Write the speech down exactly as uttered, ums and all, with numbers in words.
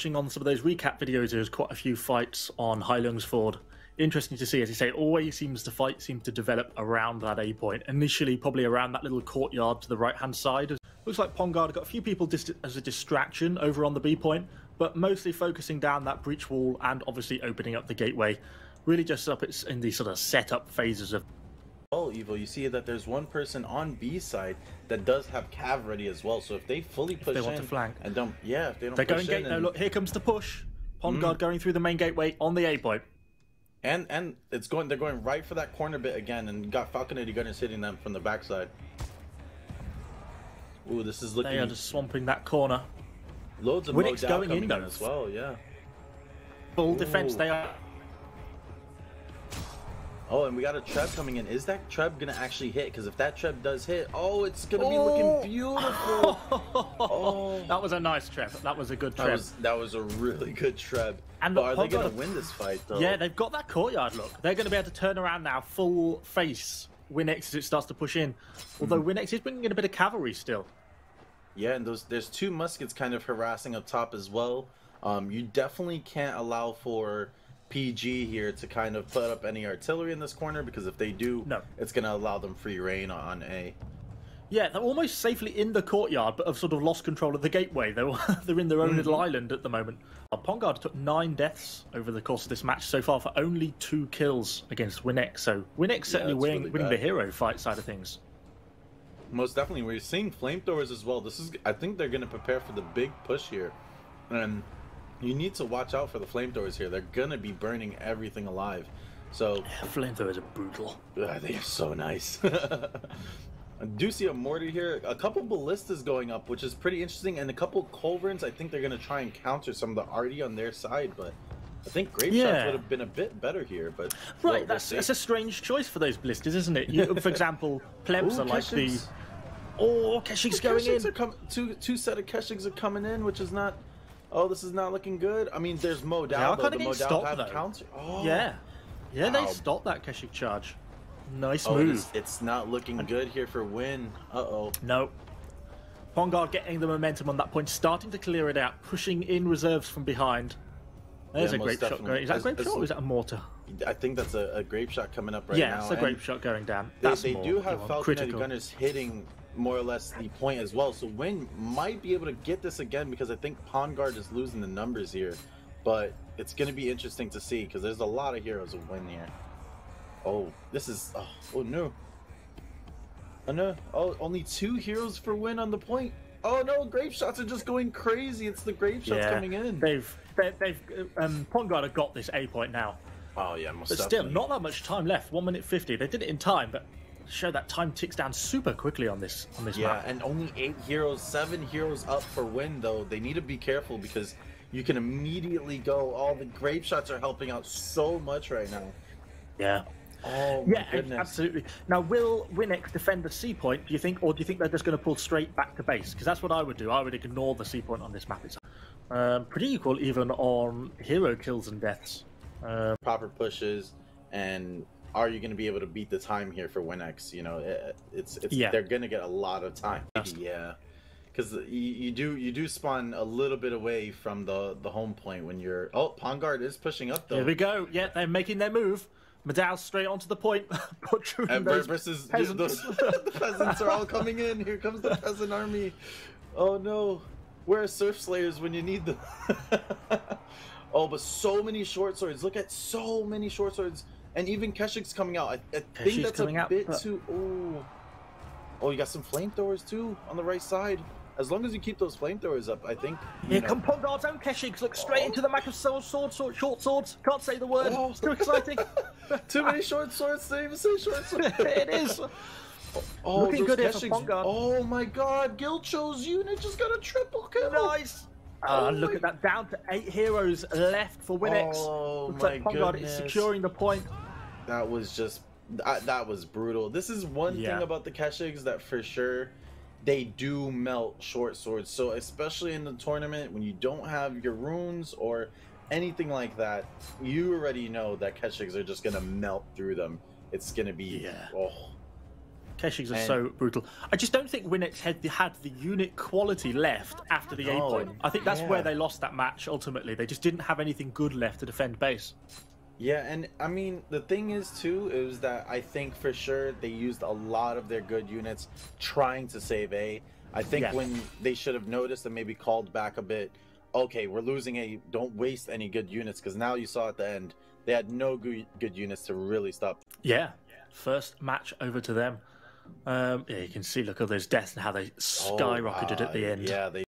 watching on some of those recap videos, there's quite a few fights on Highlung's Ford. Interesting to see, as you say, always seems to fight seem to develop around that A point. Initially, probably around that little courtyard to the right-hand side. Looks like Pondguard got a few people dist as a distraction over on the B point, but mostly focusing down that breach wall and obviously opening up the gateway. Really just up it's in the sort of setup phases of. Oh, Evo, you see that there's one person on B side that does have cav ready as well. So if they fully push in, they want to flank and don't, yeah, if they don't. They're push going gate now. Look, here comes the push. Pondguard mm. going through the main gateway on the A point. And and it's going. They're going right for that corner bit again, and got Falcon Eddie gunners hitting them from the backside. Ooh, this is looking. They are just swamping that corner. Loads of WinX going in though as well. Yeah. Full Ooh. defense. They are. Oh, and we got a Treb coming in. Is that Treb gonna actually hit? Because if that Treb does hit, oh, it's gonna oh. be looking beautiful. Oh, that was a nice Treb. That was a good Treb. That was, that was a really good Treb. And but the are they gonna win this fight though? Yeah, they've got that courtyard look. They're gonna be able to turn around now, full face WinX as it starts to push in. Although mm. WinX is bringing in a bit of cavalry still. Yeah, and those there's two muskets kind of harassing up top as well. Um, you definitely can't allow for P G here to kind of put up any artillery in this corner, because if they do, no. it's going to allow them free reign on A. Yeah, they're almost safely in the courtyard, but have sort of lost control of the gateway. They're, they're in their own mm. little island at the moment. Pondguard took nine deaths over the course of this match so far for only two kills against WinX. So WinX certainly yeah, winning, really winning the hero fight side of things. Most definitely. We're seeing flamethrowers as well. This is, I think they're going to prepare for the big push here. And you need to watch out for the flamethrowers here. They're gonna be burning everything alive. So yeah, flamethrowers are brutal. Ugh, they are so nice. I do see a mortar here. A couple ballistas going up, which is pretty interesting, and a couple culverins. I think they're gonna try and counter some of the arty on their side, but I think grape yeah. shots would have been a bit better here. But right, well, that's that's a strange choice for those ballistas, isn't it? You, for example, plebs Ooh, are like Keshigs. the. Oh, Keshigs going Keshigs in. Are com two two set of Keshigs are coming in, which is not. Oh, this is not looking good. I mean, there's Modal, yeah, though. The Modal stopped, have though. counter. Oh. Yeah. Yeah, wow. They stopped that Keshig charge. Nice oh, move. It's, it's not looking good here for Win. Uh-oh. No. Pondguard getting the momentum on that point, starting to clear it out, pushing in reserves from behind. There's yeah, a grape definitely. shot going. Is that a grape as, shot as, or is that a mortar? I think that's a, a grape shot coming up right yeah, now. Yeah, it's a grape and shot going down. That's They, they do have Falcon Eddie gunners hitting more or less the point as well, so Win might be able to get this again, because I think Pondguard is losing the numbers here, but it's going to be interesting to see, because there's a lot of heroes of Win here. Oh, this is oh, oh no oh no oh only two heroes for Win on the point. Oh no, grape shots are just going crazy. It's the grape shots yeah, coming in. They've they've um Pondguard have got this A point now. Oh yeah, most but definitely. Still not that much time left. One minute fifty. They did it in time, but show that time ticks down super quickly on this on this yeah, map. Yeah, and only eight heroes, seven heroes up for Win though. They need to be careful, because you can immediately go. All the grape shots are helping out so much right now. Yeah. Oh my yeah, goodness. Absolutely. Now, will WinX defend the C point? Do you think, or do you think they're just going to pull straight back to base? Because that's what I would do. I would ignore the C point on this map. It's um, pretty equal even on hero kills and deaths. Um, Proper pushes and. Are you going to be able to beat the time here for WinX? You know, it, it's it's yeah. they're going to get a lot of time. Yeah, because you, you do you do spawn a little bit away from the the home point when you're. Oh, Pondguard is pushing up though. Here we go. Yeah, they're making their move. Madal straight onto the point. And those versus peasants. Those, the peasants are all coming in. Here comes the peasant army. Oh no, where are Serfslayers when you need them? Oh, but so many short swords. Look at so many short swords. And even Keshig's coming out. I, I think Keshig's that's a out, bit but... too... Oh. oh, you got some flamethrowers too on the right side. As long as you keep those flamethrowers up, I think... Here come Pondguard's own Keshig's. Look straight oh. into the mac of sword, sword, sword, short swords. Can't say the word. Oh. It's too exciting. Too many short swords to even say short swords. It is. Oh, looking good here for Pondguard. Oh my god, Gilcho's unit just got a triple kill. Nice. Uh, oh look my... at that, down to eight heroes left for WinX. Oh, looks my like Pondguard is securing the point. That was just, that, that was brutal. This is one yeah. thing about the Keshigs that for sure, they do melt short swords. So especially in the tournament, when you don't have your runes or anything like that, you already know that Keshigs are just going to melt through them. It's going to be, yeah. oh. Keshigs are and so brutal. I just don't think WinX had the, had the unit quality left after the no, eight point. I think that's yeah. where they lost that match ultimately. They just didn't have anything good left to defend base. Yeah, and I mean, the thing is, too, is that I think for sure they used a lot of their good units trying to save A. I think yes. when they should have noticed and maybe called back a bit, okay, we're losing A, don't waste any good units, because now you saw at the end, they had no good, good units to really stop. Yeah, first match over to them. Um, yeah, you can see, look at those deaths and how they skyrocketed oh, uh, at the end. Yeah, they